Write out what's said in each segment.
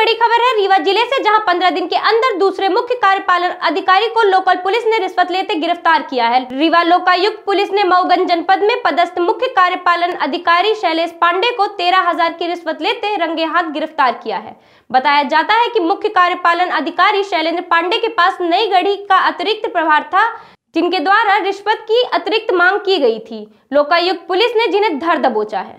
बड़ी खबर है रीवा जिले से, जहां 15 दिन के अंदर दूसरे मुख्य कार्यपालन अधिकारी को लोकल पुलिस ने रिश्वत लेते गिरफ्तार किया है। रीवा लोकायुक्त पुलिस ने मऊगंज जनपद में पदस्थ मुख्य कार्यपालन अधिकारी शैलेष पांडे को 13,000 की रिश्वत लेते रंगे हाथ गिरफ्तार किया है। बताया जाता है कि मुख्य कार्यपालन अधिकारी शैलेन्द्र पांडे के पास नई गढ़ी का अतिरिक्त प्रभार था, जिनके द्वारा रिश्वत की अतिरिक्त मांग की गई थी। लोकायुक्त पुलिस ने जिन्हें धर दबोचा है।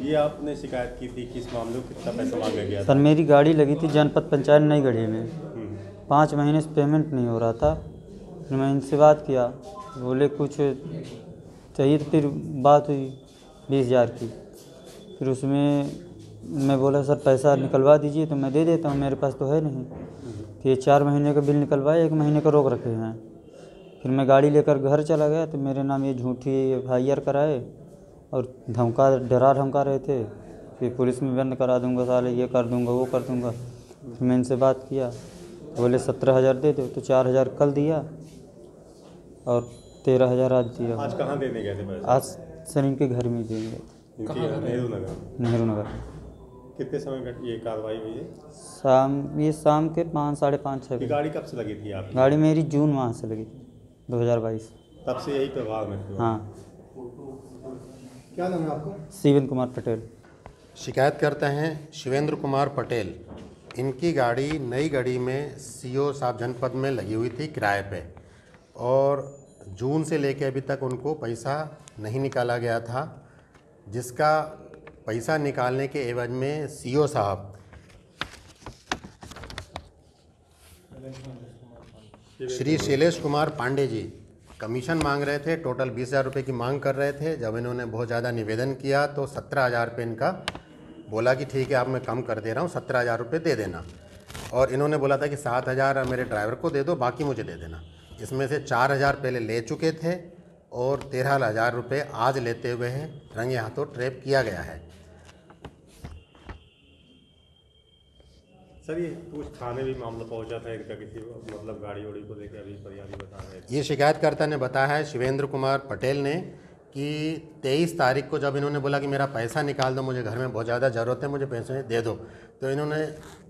ये आपने शिकायत की थी किस मामले में, कितना पैसा मांगा गया? सर मेरी गाड़ी लगी थी जनपद पंचायत नई गढ़ी में, 5 महीने से पेमेंट नहीं हो रहा था। फिर मैं इनसे बात किया, बोले कुछ चाहिए, फिर बात हुई 20,000 की। फिर उसमें मैं बोला सर पैसा निकलवा दीजिए तो मैं दे देता हूँ, मेरे पास तो है नहीं। तो ये 4 महीने का बिल निकलवाए, 1 महीने का रोक रखे हैं। फिर मैं गाड़ी लेकर घर चला गया तो मेरे नाम ये झूठी FIR कराए और डरा धमका रहे थे कि पुलिस में बंद करा दूँगा, साले ये कर दूँगा वो कर दूँगा। फिर मैं इनसे बात किया, बोले 17,000 दे दो, तो 4,000 कल दिया और 13,000 आज दिया। आज कहाँ देने गए थे? आज सर इनके घर में देंगे, नेहरू नगर। कितने समय ये कार्रवाई हुई है? शाम के 5, साढ़े 5, 6 बजे। गाड़ी कब से लगी थी आपकी? गाड़ी मेरी जून माह से लगी थी, 2022। तब से यही प्रभाव में? हाँ। क्या नाम है आपका? शिवेन्द्र कुमार पटेल। शिकायत करते हैं शिवेन्द्र कुमार पटेल, इनकी गाड़ी नई गढ़ी में CO साहब जनपद में लगी हुई थी किराए पे, और जून से लेके अभी तक उनको पैसा नहीं निकाला गया था, जिसका पैसा निकालने के एवज में CO साहब श्री शैलेश कुमार पांडे जी कमीशन मांग रहे थे। टोटल 20,000 रुपये की मांग कर रहे थे। जब इन्होंने बहुत ज़्यादा निवेदन किया तो 17,000 रुपये इनका बोला कि ठीक है आप, मैं कम कर दे रहा हूँ, 17,000 रुपये दे देना। और इन्होंने बोला था कि 7,000 मेरे ड्राइवर को दे दो, बाकी मुझे दे देना। इसमें से 4,000 पहले ले चुके थे और 13,000 रुपये आज लेते हुए हैं। रंगे हाथों ट्रैप किया गया है। सर ये कुछ थाने भी मामला पहुंचा था इनका, किसी मतलब गाड़ी उड़ी को लेकर अभी फरियादी बता रहे थे। ये शिकायतकर्ता ने बताया है शिवेंद्र कुमार पटेल ने कि 23 तारीख को जब इन्होंने बोला कि मेरा पैसा निकाल दो, मुझे घर में बहुत ज़्यादा ज़रूरत है, मुझे पैसे दे दो, तो इन्होंने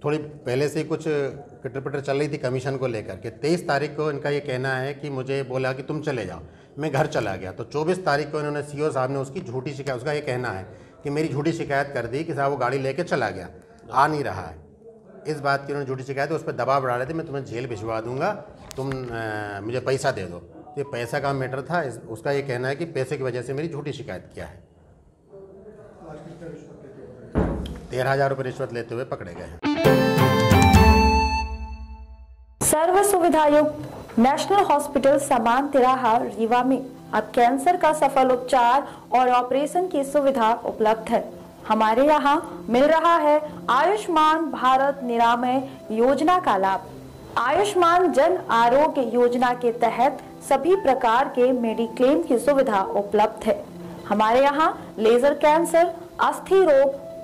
थोड़ी पहले से ही कुछ किटर-पिटर चल रही थी कमीशन को लेकर के। 23 तारीख को इनका ये कहना है कि मुझे बोला कि तुम चले जाओ, मैं घर चला गया। तो 24 तारीख को इन्होंने CO साहब ने उसकी झूठी शिकायत, उसका ये कहना है कि मेरी झूठी शिकायत कर दी कि साहब वो गाड़ी लेके चला गया, आ नहीं रहा है। इस बात की उन्होंने झूठी शिकायत, उस पर दबाव बढ़ा रहे थे, मैं तुम्हें जेल भिजवा दूँगा, तुम मुझे पैसा दे दो। ये पैसा का मैटर था। उसका ये कहना है कि पैसे की वजह से मेरी झूठी शिकायत किया है। 13,000 रुपये रिश्वत लेते हुए पकड़े गए हैं। सर्व सुविधा युक्त नेशनल हॉस्पिटल समान तिराहा रीवा में अब कैंसर का सफल उपचार और ऑपरेशन की सुविधा उपलब्ध है। हमारे यहाँ मिल रहा है आयुष्मान भारत निरामय योजना का लाभ। आयुष्मान जन आरोग्य योजना के तहत सभी प्रकार के मेडिक्लेम की सुविधा उपलब्ध है। हमारे यहाँ लेजर कैंसर, अस्थि रोग,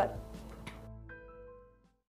पर।